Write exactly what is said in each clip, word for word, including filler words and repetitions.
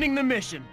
beginning the mission.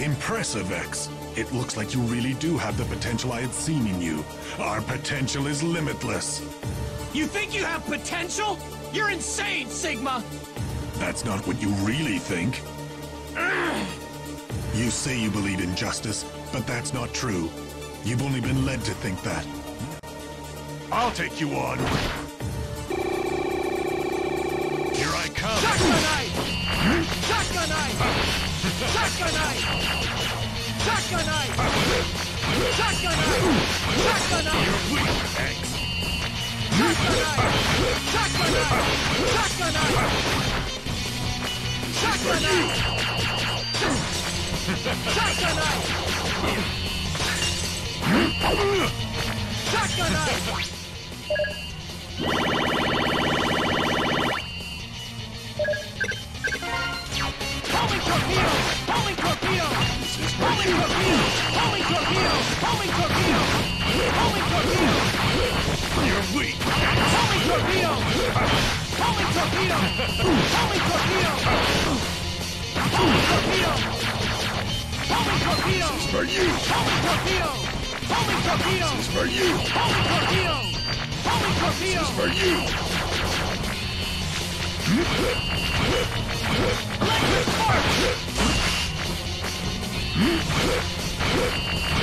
Impressive, X. It looks like you really do have the potential I had seen in you. Our potential is limitless. You think you have potential? You're insane, Sigma! That's not what you really think. You say you believe in justice, but that's not true. You've only been led to think that. I'll take you on. Here I come. Shotgun knife! Shotgun knife! Shotgun knife! Shotgun knife! Shotgun knife! Shotgun knife! Shotgun knife! Shotgun knife! Shotgun knife! Shotgun knife! Shotgun knife! Shotgun knife! Holy torpedo! Holy torpedo! Holy torpedo! Holy torpedo! Holy torpedo! Holy torpedo! You're weak! Holy torpedo! Holy torpedo! Holy torpedo! Holy torpedo! Holy torpedo! This is for you! Holy torpedo! Holy torpedo! This is for you! Holy torpedo! Holy torpedo! This is for you! Electric fork! Electric fork!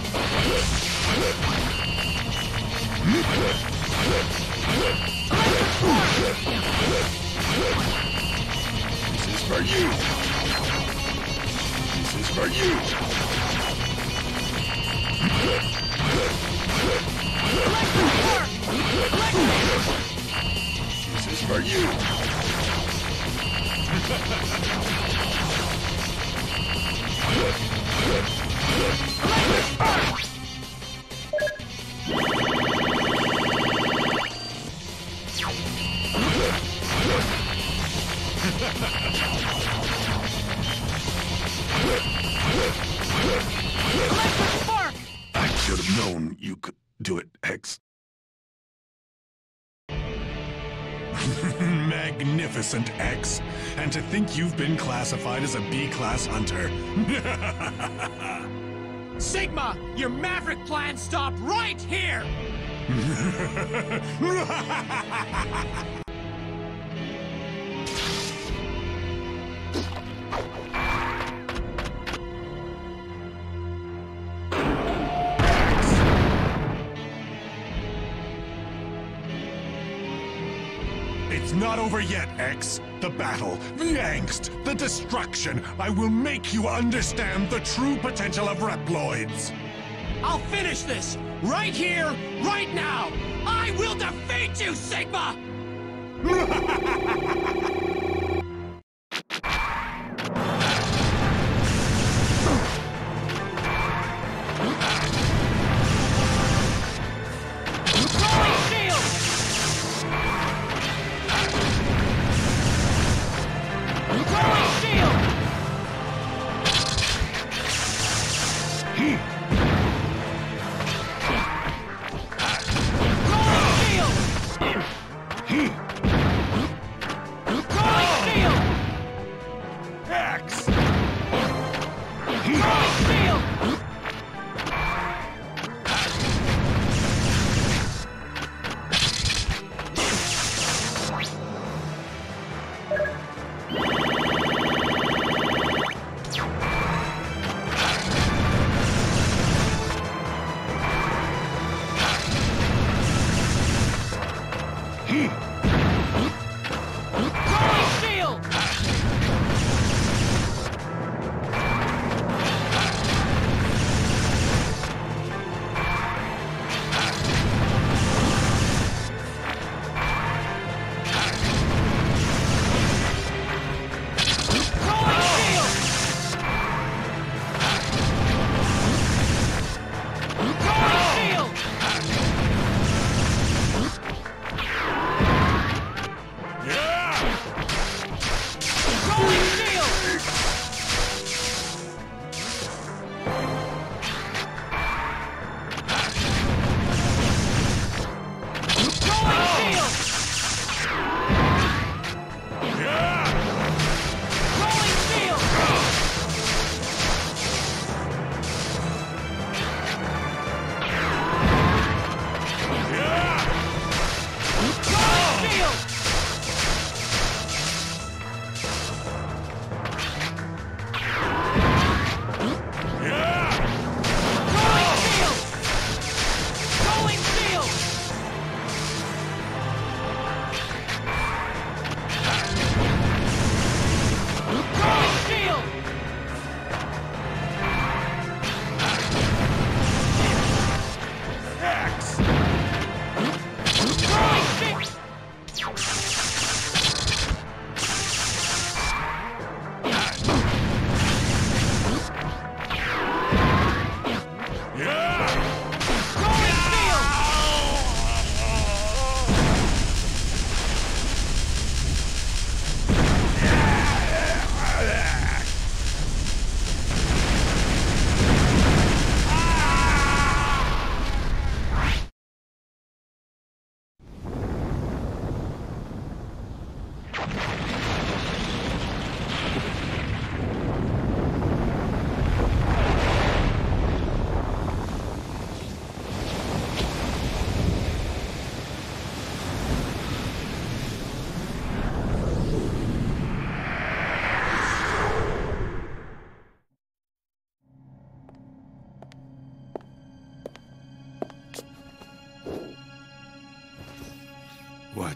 for you! This is for you! Electric fork! Electric! This is for you! Electric fork! Electric fork! I should have known you could do it, X. Magnificent, X. And to think you've been classified as a B-class hunter. Sigma, your Maverick plan stopped right here! It's not over yet, X. The battle, the angst, the destruction. I will make you understand the true potential of Reploids. I'll finish this, right here, right now. I will defeat you, Sigma! Glory shield! Glory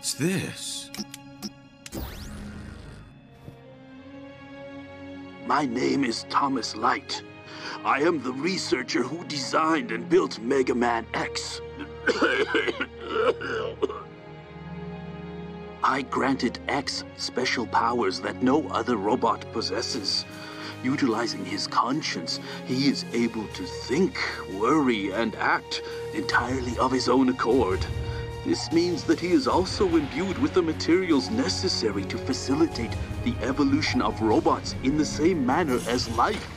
What's this? My name is Thomas Light. I am the researcher who designed and built Mega Man X. I granted X special powers that no other robot possesses. Utilizing his conscience, he is able to think, worry, and act entirely of his own accord. This means that he is also imbued with the materials necessary to facilitate the evolution of robots in the same manner as life.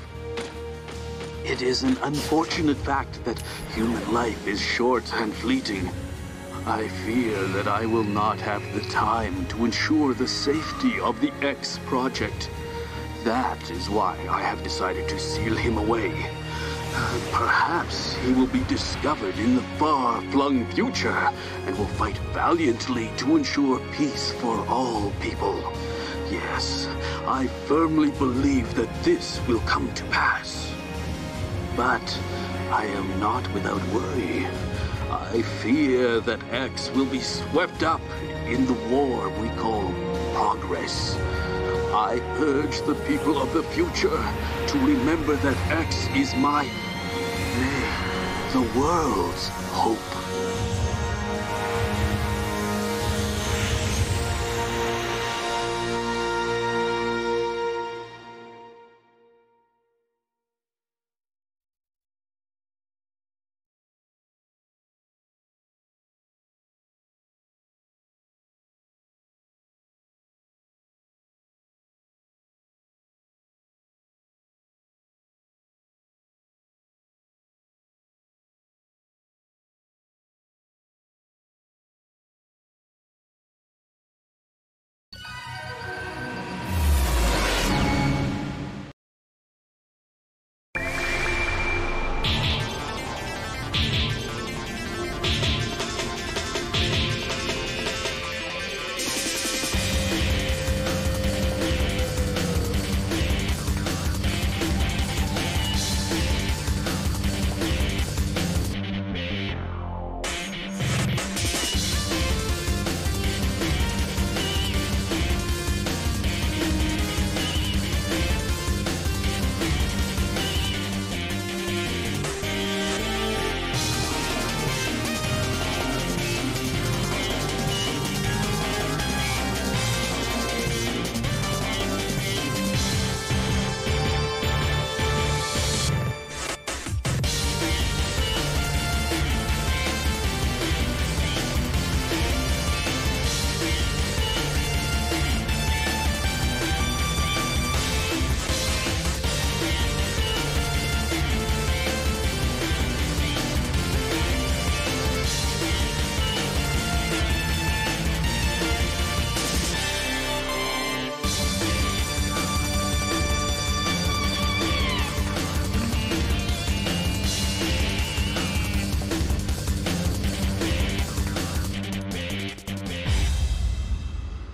It is an unfortunate fact that human life is short and fleeting. I fear that I will not have the time to ensure the safety of the X project. That is why I have decided to seal him away. Perhaps he will be discovered in the far-flung future and will fight valiantly to ensure peace for all people. Yes, I firmly believe that this will come to pass. But I am not without worry. I fear that X will be swept up in the war we call progress. I urge the people of the future to remember that X is my, nay, the world's hope.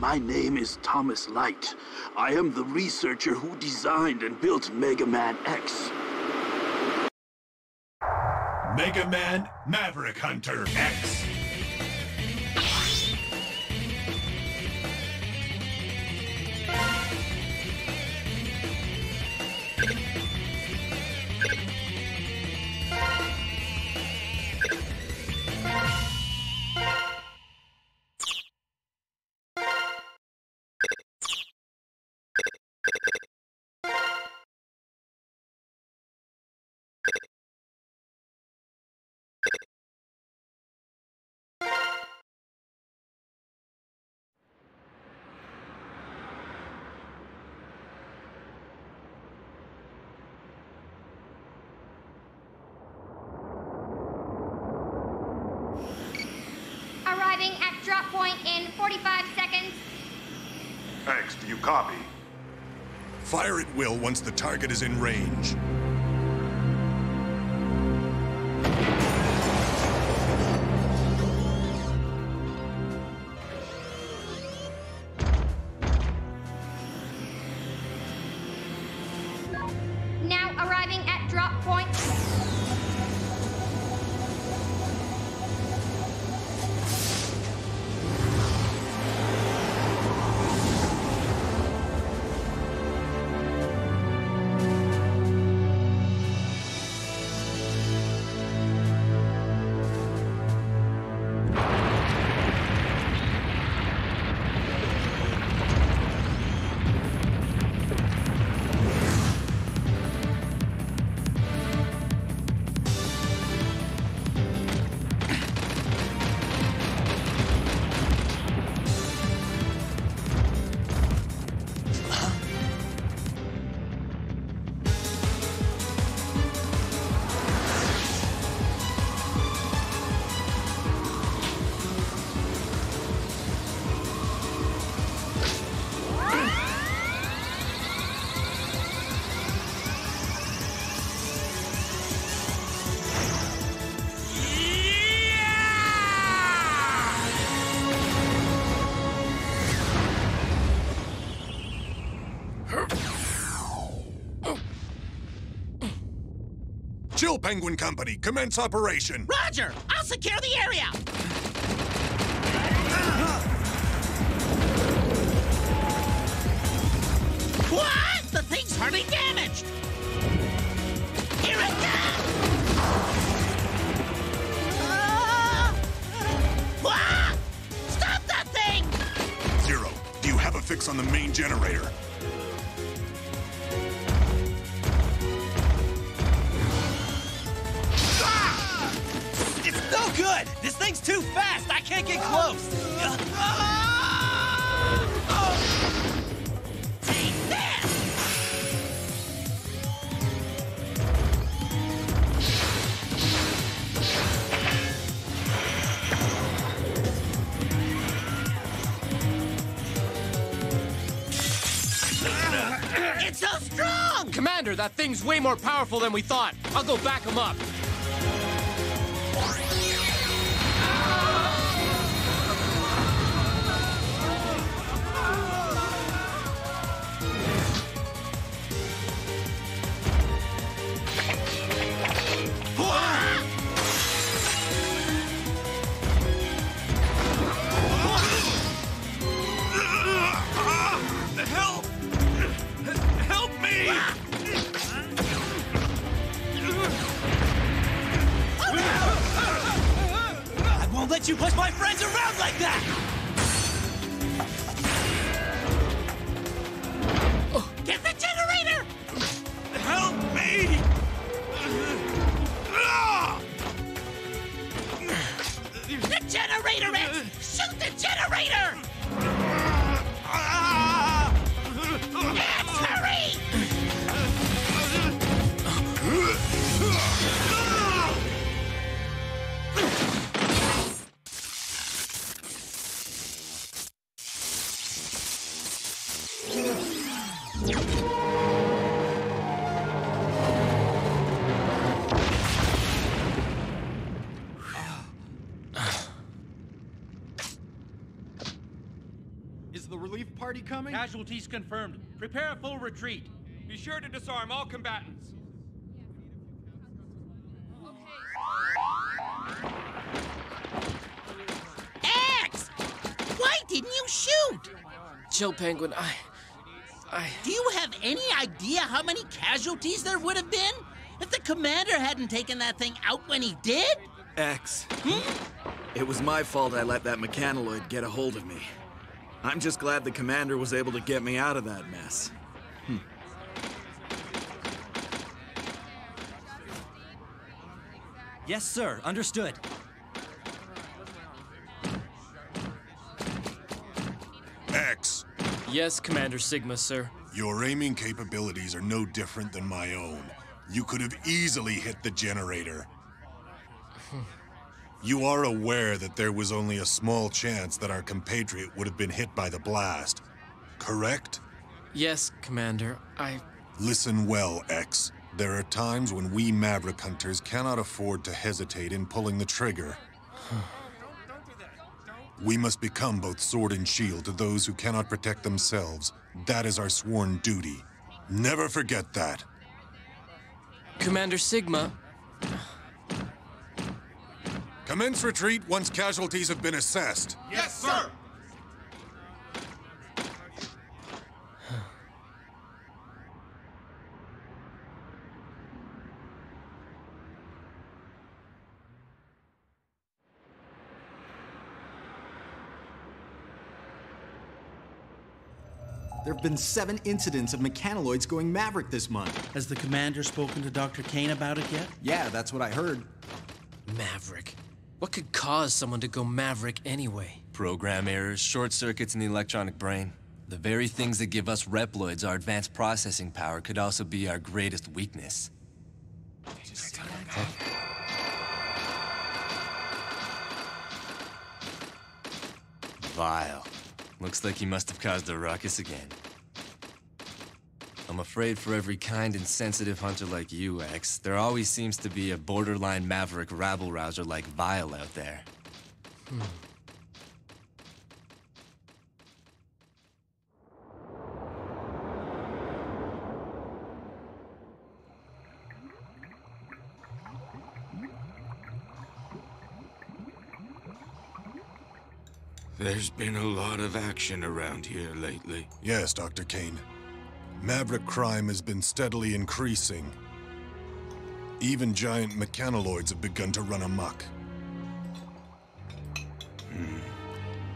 My name is Thomas Light. I am the researcher who designed and built Mega Man X. Mega Man Maverick Hunter X. Drop point in forty-five seconds. X, do you copy? Fire at will once the target is in range. Chill Penguin Company, commence operation. Roger! I'll secure the area! What? The thing's hardly damaged! Here it comes! Uh... Ah! Stop that thing! Zero, do you have a fix on the main generator? No good! This thing's too fast! I can't get close! Uh, uh, oh. Take this! It's so strong! Commander, that thing's way more powerful than we thought. I'll go back him up. You push my friends around like that! Get the generator! Help me! The generator! X. Shoot the generator! X, hurry! Coming? Casualties confirmed. Prepare a full retreat. Be sure to disarm all combatants. X! Why didn't you shoot? Chill Penguin, I... I... Do you have any idea how many casualties there would have been if the commander hadn't taken that thing out when he did? X. Hmm? It was my fault I let that mechanoid get a hold of me. I'm just glad the commander was able to get me out of that mess. Hm. Yes, sir. Understood. X. Yes, Commander Sigma, sir. Your aiming capabilities are no different than my own. You could have easily hit the generator. You are aware that there was only a small chance that our compatriot would have been hit by the blast, correct? Yes, Commander, I... Listen well, X. There are times when we Maverick Hunters cannot afford to hesitate in pulling the trigger. We must become both sword and shield to those who cannot protect themselves. That is our sworn duty. Never forget that. Commander Sigma... Commence retreat once casualties have been assessed. Yes, sir! There have been seven incidents of mechanoids going Maverick this month. Has the commander spoken to Doctor Cain about it yet? Yeah, that's what I heard. Maverick. What could cause someone to go Maverick anyway? Program errors, short circuits in the electronic brain. The very things that give us Reploids our advanced processing power could also be our greatest weakness. Just Vile. Looks like he must have caused a ruckus again. I'm afraid for every kind and sensitive hunter like you, X, there always seems to be a borderline Maverick rabble-rouser like Vile out there. Hmm. There's been a lot of action around here lately. Yes, Doctor Cain. Maverick crime has been steadily increasing. Even giant mechanoloids have begun to run amok. Hmm.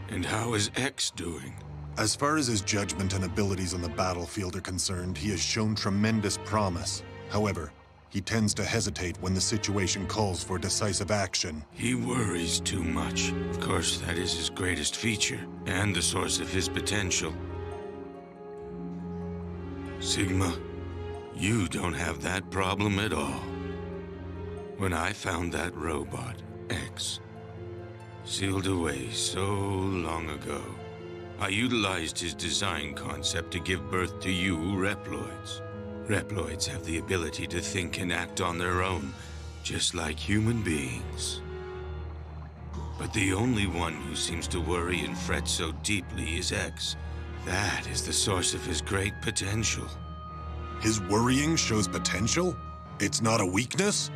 And how is X doing? As far as his judgment and abilities on the battlefield are concerned, he has shown tremendous promise. However, he tends to hesitate when the situation calls for decisive action. He worries too much. Of course, that is his greatest feature, and the source of his potential. Sigma, you don't have that problem at all. When I found that robot, X, sealed away so long ago, I utilized his design concept to give birth to you, Reploids. Reploids have the ability to think and act on their own, just like human beings. But the only one who seems to worry and fret so deeply is X. That is the source of his great potential. His worrying shows potential? It's not a weakness?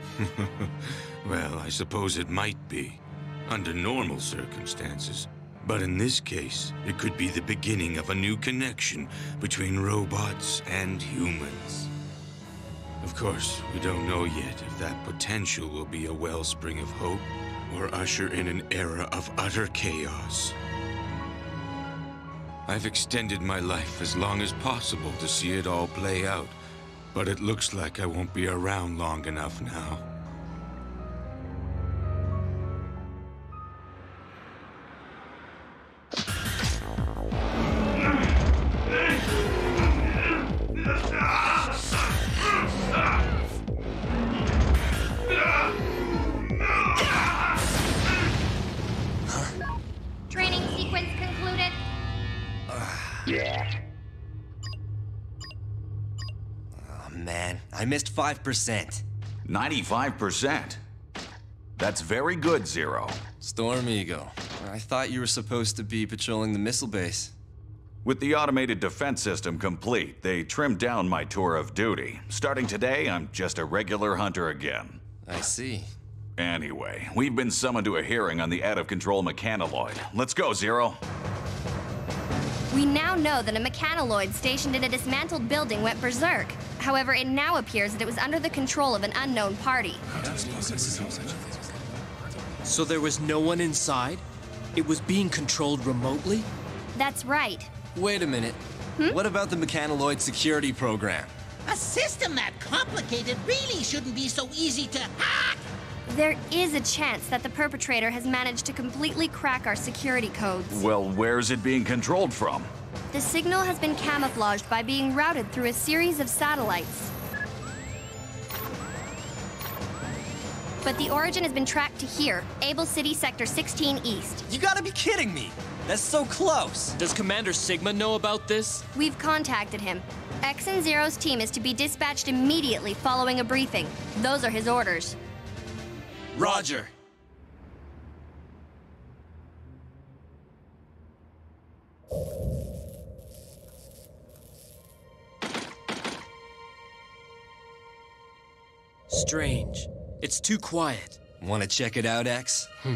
Well, I suppose it might be, under normal circumstances. But in this case, it could be the beginning of a new connection between robots and humans. Of course, we don't know yet if that potential will be a wellspring of hope or usher in an era of utter chaos. I've extended my life as long as possible to see it all play out, but it looks like I won't be around long enough now. I missed five percent. ninety-five percent? That's very good, Zero. Storm Eagle, I thought you were supposed to be patrolling the missile base. With the automated defense system complete, they trimmed down my tour of duty. Starting today, I'm just a regular hunter again. I see. Anyway, we've been summoned to a hearing on the out-of-control mechanoloid. Let's go, Zero. We now know that a mechanoloid stationed in a dismantled building went berserk. However, it now appears that it was under the control of an unknown party. So there was no one inside? It was being controlled remotely? That's right. Wait a minute. Hmm? What about the mechanoloid security program? A system that complicated really shouldn't be so easy to hack! There is a chance that the perpetrator has managed to completely crack our security codes. Well, where's it being controlled from? The signal has been camouflaged by being routed through a series of satellites. But the origin has been tracked to here, Able City, Sector sixteen East. You gotta be kidding me! That's so close! Does Commander Sigma know about this? We've contacted him. X and Zero's team is to be dispatched immediately following a briefing. Those are his orders. Roger! Strange. It's too quiet. Want to check it out, X? Hmm.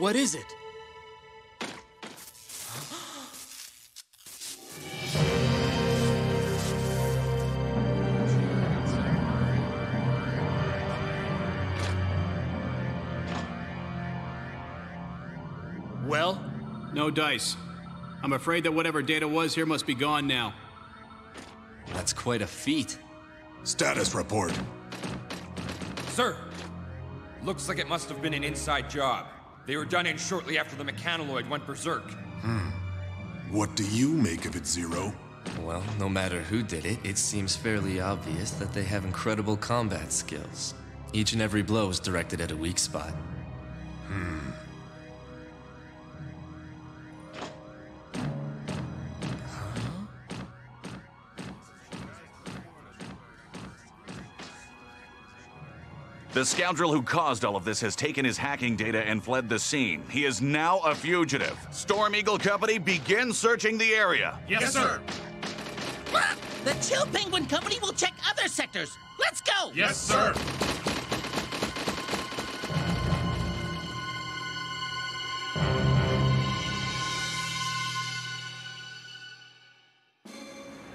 What is it? Well? No dice. I'm afraid that whatever data was here must be gone now. That's quite a feat. Status report. Sir, looks like it must have been an inside job. They were done in shortly after the mechanoloid went berserk. Hmm. What do you make of it, Zero? Well, no matter who did it, it seems fairly obvious that they have incredible combat skills. Each and every blow is directed at a weak spot. Hmm. The scoundrel who caused all of this has taken his hacking data and fled the scene. He is now a fugitive. Storm Eagle Company, begin searching the area. Yes, yes sir. sir. The Chill Penguin Company will check other sectors. Let's go! Yes, sir!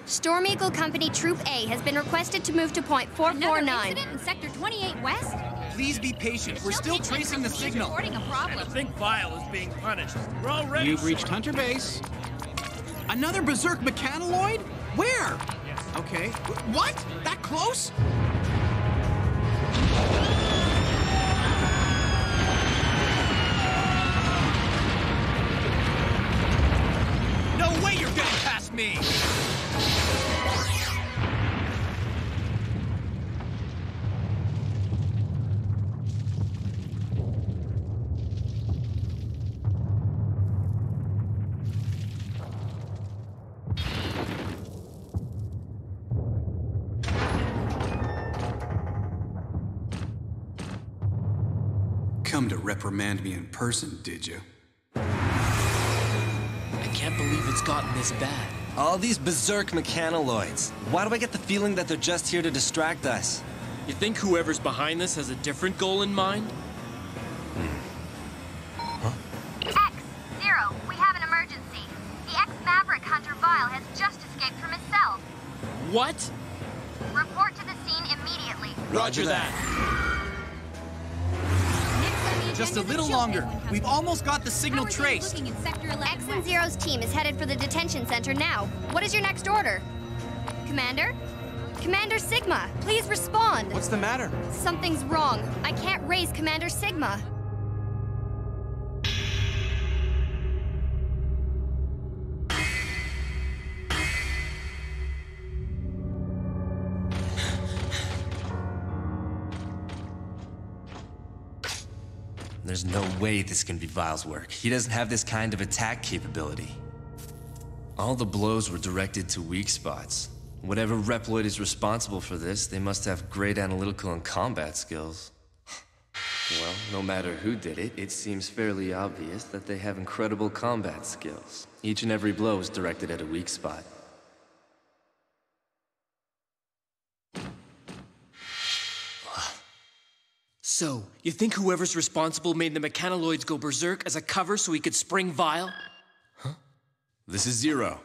Storm Eagle Company Troop A has been requested to move to point four four nine. Another incident in Sector twenty-eight West? Please be patient. We're still tracing the signal. A problem. I think Vile is being punished. We're already... You've reached Hunter Base. Another Berserk Mechaniloid? Where? Yes. Okay. What? That close? No way you're getting past me! Come to reprimand me in person, did you? I can't believe it's gotten this bad. All these berserk mechaniloids. Why do I get the feeling that they're just here to distract us? You think whoever's behind this has a different goal in mind? Hmm. Huh? X, Zero, we have an emergency. The ex-Maverick Hunter Vile has just escaped from his cell. What? Report to the scene immediately. Roger, Roger that. that. Just a little longer. We've almost got the signal traced. X and Zero's team is headed for the detention center now. What is your next order? Commander? Commander Sigma, please respond. What's the matter? Something's wrong. I can't raise Commander Sigma. There's no way this can be Vile's work. He doesn't have this kind of attack capability. All the blows were directed to weak spots. Whatever Reploid is responsible for this, they must have great analytical and combat skills. Well, no matter who did it, it seems fairly obvious that they have incredible combat skills. Each and every blow is directed at a weak spot. So, you think whoever's responsible made the mechaniloids go berserk as a cover so he could spring Vile? Huh? This is Zero.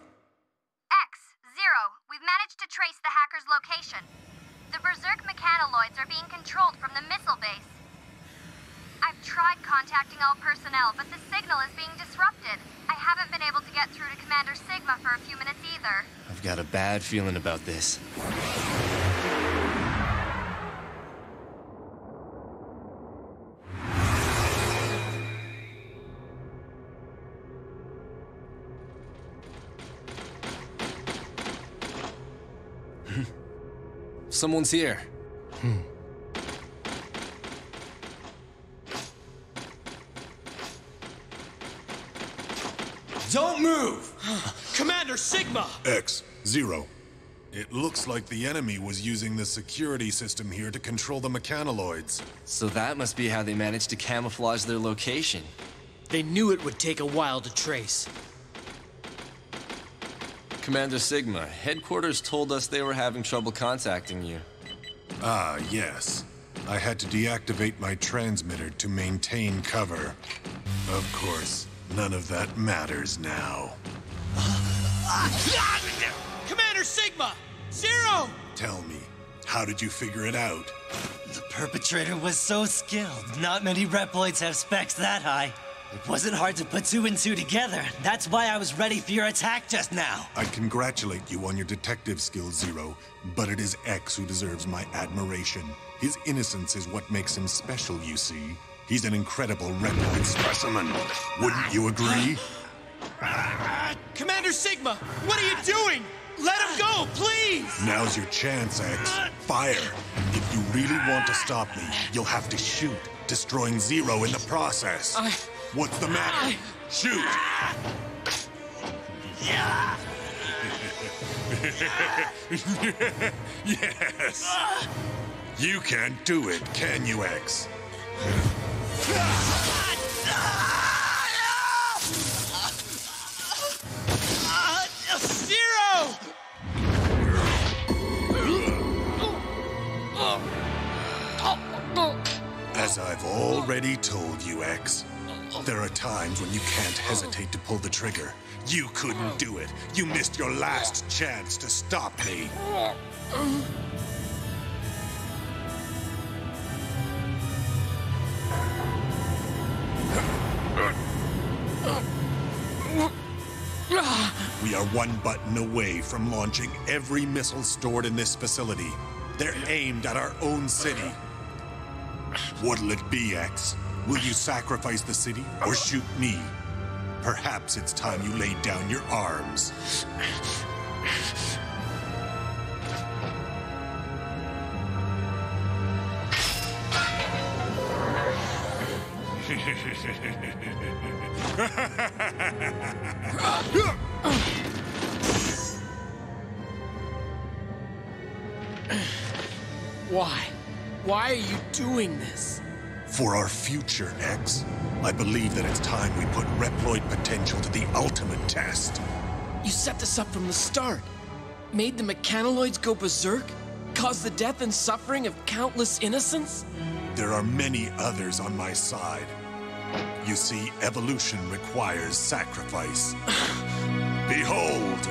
X, Zero, we've managed to trace the hacker's location. The berserk mechaniloids are being controlled from the missile base. I've tried contacting all personnel, but the signal is being disrupted. I haven't been able to get through to Commander Sigma for a few minutes either. I've got a bad feeling about this. Someone's here. Hmm. Don't move! Commander Sigma! X, Zero. It looks like the enemy was using the security system here to control the mechaniloids. So that must be how they managed to camouflage their location. They knew it would take a while to trace. Commander Sigma, headquarters told us they were having trouble contacting you. Ah, yes. I had to deactivate my transmitter to maintain cover. Of course, none of that matters now. Commander Sigma! Zero! Tell me, how did you figure it out? The perpetrator was so skilled. Not many Reploids have specs that high. It wasn't hard to put two and two together. That's why I was ready for your attack just now. I congratulate you on your detective skill, Zero, but it is X who deserves my admiration. His innocence is what makes him special, you see. He's an incredible Reploid specimen. Wouldn't you agree? Commander Sigma, what are you doing? Let him go, please! Now's your chance, X. Fire. If you really want to stop me, you'll have to shoot, destroying Zero in the process. I... What's the matter? Shoot! Yes! You can't do it, can you, X? Zero! As I've already told you, X, there are times when you can't hesitate to pull the trigger. You couldn't do it. You missed your last chance to stop me. We are one button away from launching every missile stored in this facility. They're aimed at our own city. What'll it be, X? Will you sacrifice the city or shoot me? Perhaps it's time you laid down your arms. Why? Why are you doing this? For our future, X. I believe that it's time we put Reploid potential to the ultimate test. You set this up from the start. Made the Mechanoloids go berserk? Caused the death and suffering of countless innocents? There are many others on my side. You see, evolution requires sacrifice. Behold!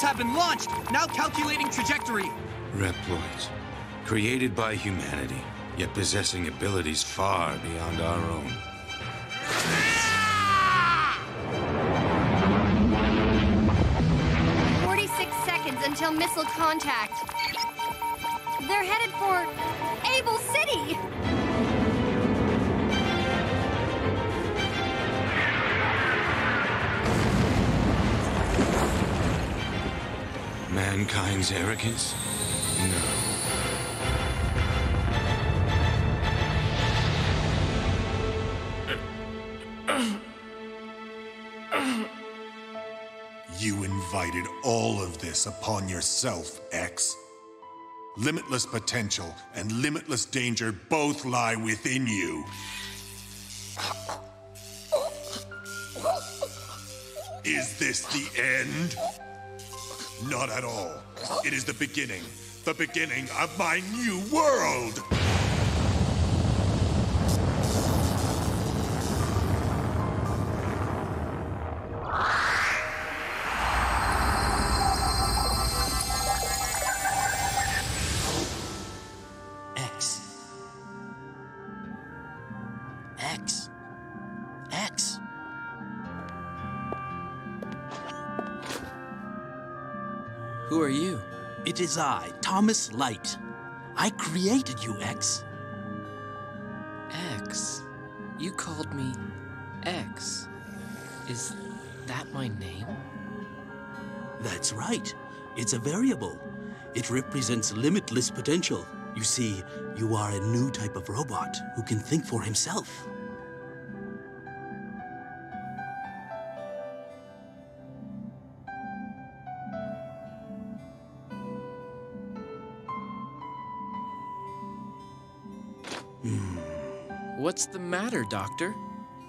Have been launched, now calculating trajectory. Reploids, created by humanity, yet possessing abilities far beyond our own. forty-six seconds until missile contact. They're headed for Able City! Mankind's arrogance? No. You invited all of this upon yourself, X. Limitless potential and limitless danger both lie within you. Is this the end? Not at all. It is the beginning. The beginning of my new world! X. X. X. Who are you? It is I, Thomas Light. I created you, X. X? You called me X. Is that my name? That's right. It's a variable. It represents limitless potential. You see, you are a new type of robot who can think for himself. What's the matter, Doctor?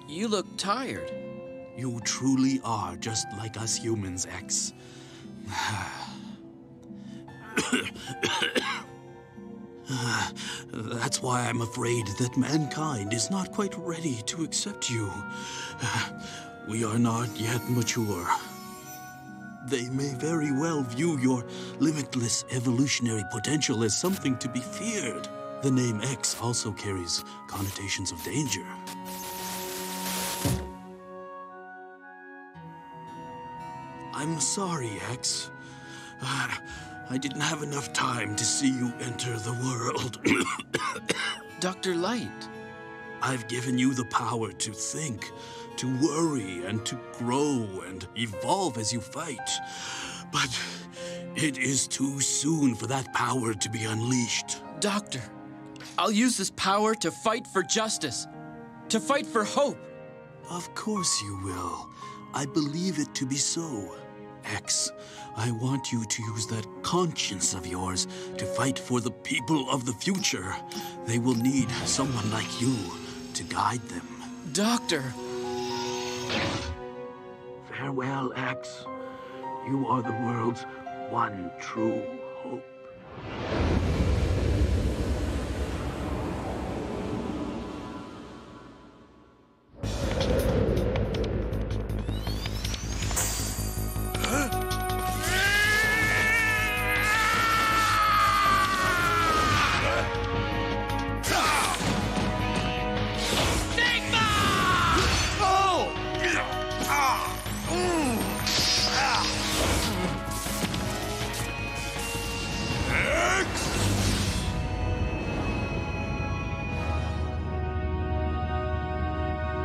You look tired. You truly are just like us humans, X. uh, that's why I'm afraid that mankind is not quite ready to accept you. Uh, we are not yet mature. They may very well view your limitless evolutionary potential as something to be feared. The name X also carries connotations of danger. I'm sorry, X. Uh, I didn't have enough time to see you enter the world. Doctor Light. I've given you the power to think, to worry, and to grow and evolve as you fight. But it is too soon for that power to be unleashed. Doctor. I'll use this power to fight for justice, to fight for hope. Of course you will. I believe it to be so. X. I want you to use that conscience of yours to fight for the people of the future. They will need someone like you to guide them. Doctor! Farewell, X. You are the world's one true hope.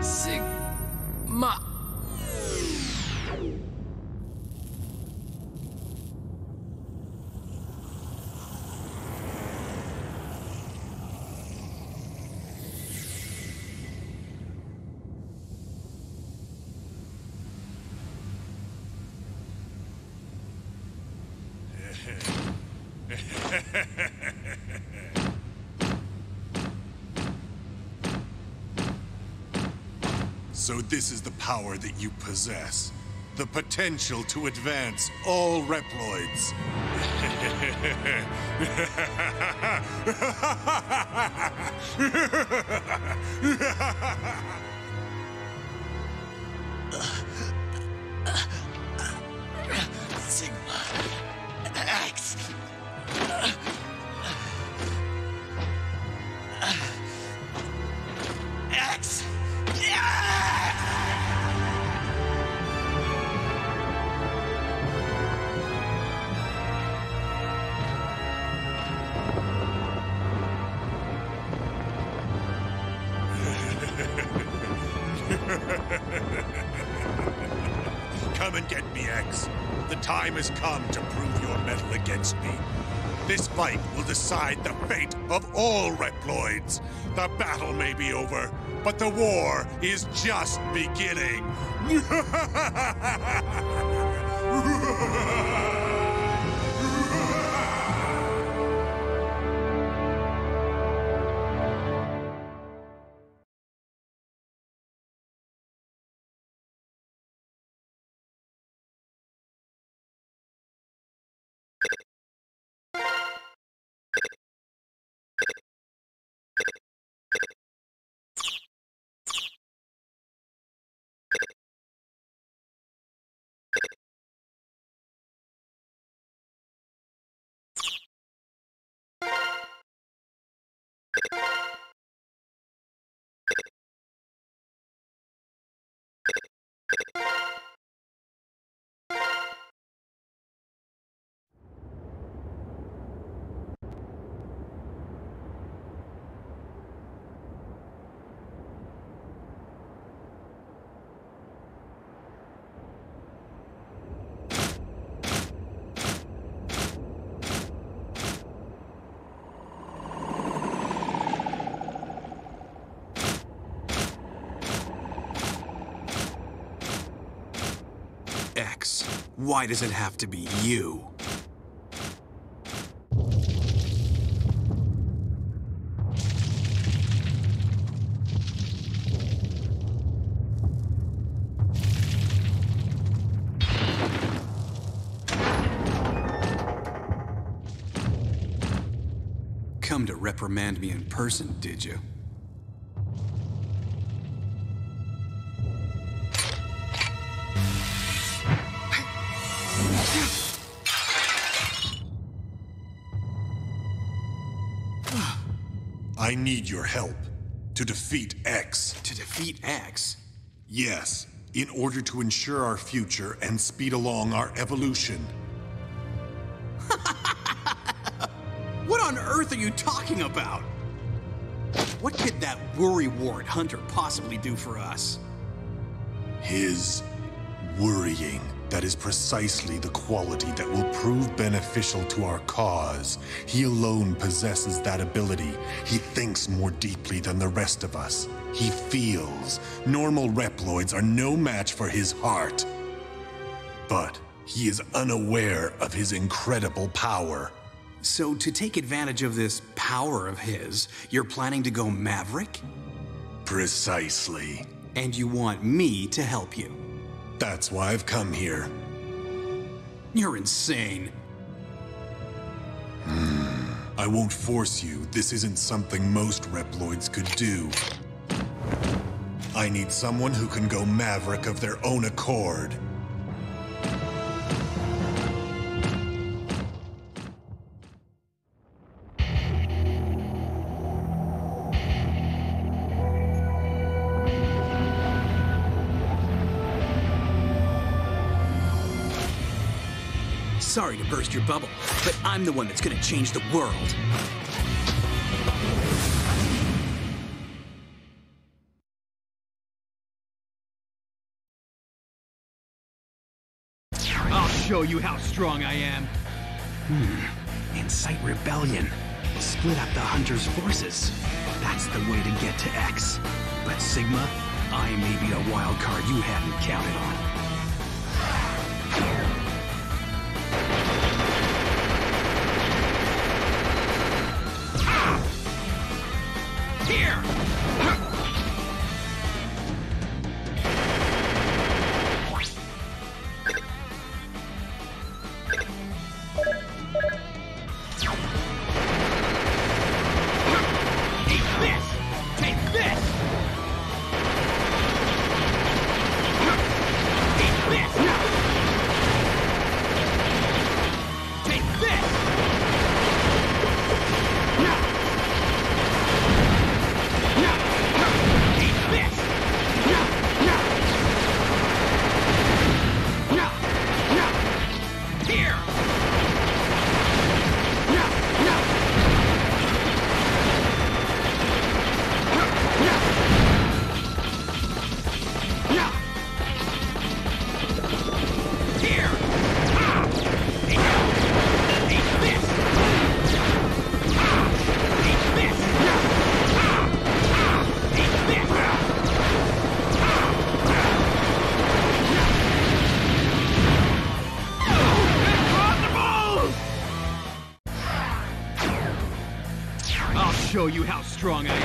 Sigma. So this is the power that you possess. The potential to advance all Reploids. Sigma X. X. Yeah! Come and get me, X. The time has come to prove your mettle against me. This fight will decide the fate of all Reploids. The battle may be over, but the war is just beginning. X, why does it have to be you? Come to reprimand me in person, did you? I need your help to defeat X. To defeat X? Yes, in order to ensure our future and speed along our evolution. What on earth are you talking about? What could that worrywart hunter possibly do for us? His worrying. That is precisely the quality that will prove beneficial to our cause. He alone possesses that ability. He thinks more deeply than the rest of us. He feels. Normal Reploids are no match for his heart. But He is unaware of his incredible power. So to take advantage of this power of his, you're planning to go Maverick? Precisely. And you want me to help you? That's why I've come here. You're insane. Mm. I won't force you. This isn't something most Reploids could do. I need someone who can go Maverick of their own accord. Sorry to burst your bubble, but I'm the one that's gonna change the world. I'll show you how strong I am. Hmm. Incite rebellion. Split up the Hunter's forces. That's the way to get to X. But Sigma, I may be a wild card you hadn't counted on. Show you how strong I am.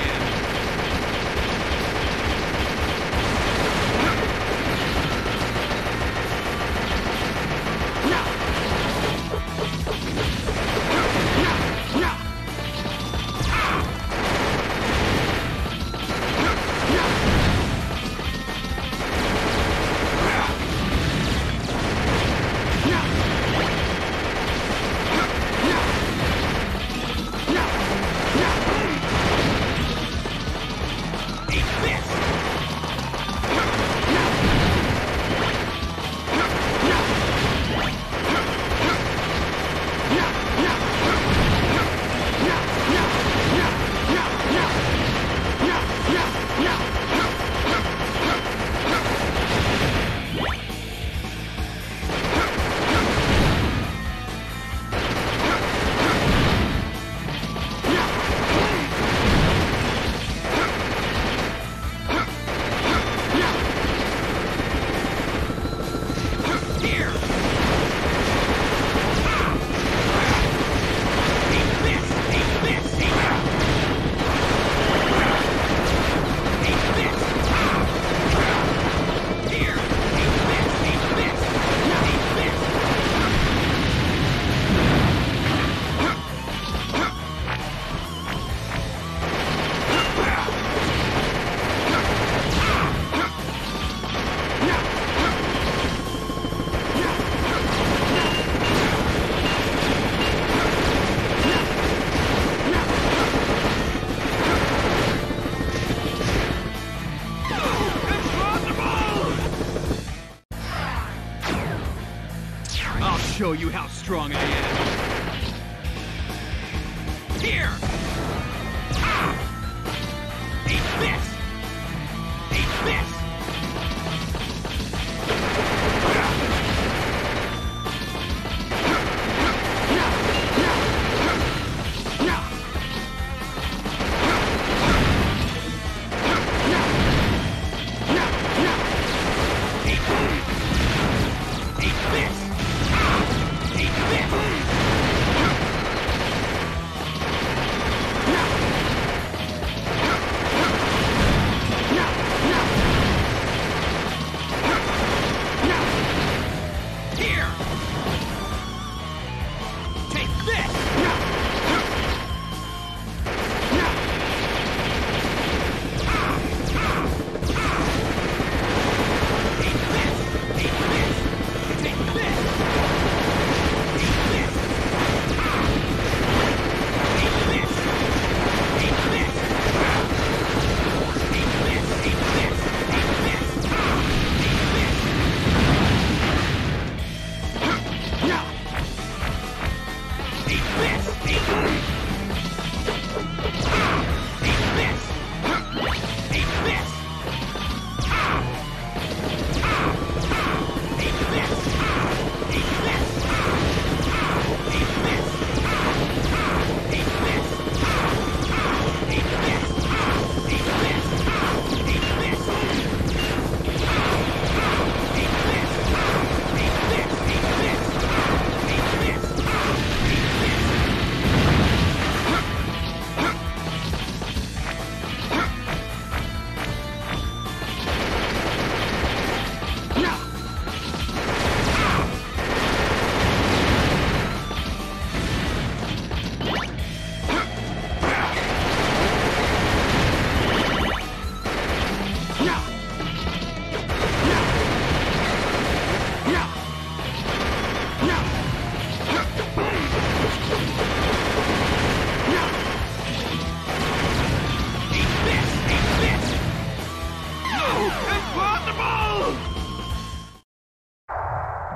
Show you how strong I am. Here! Ah! Eat this! Eat this! Eat this!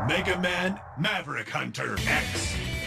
Mega Man Maverick Hunter X.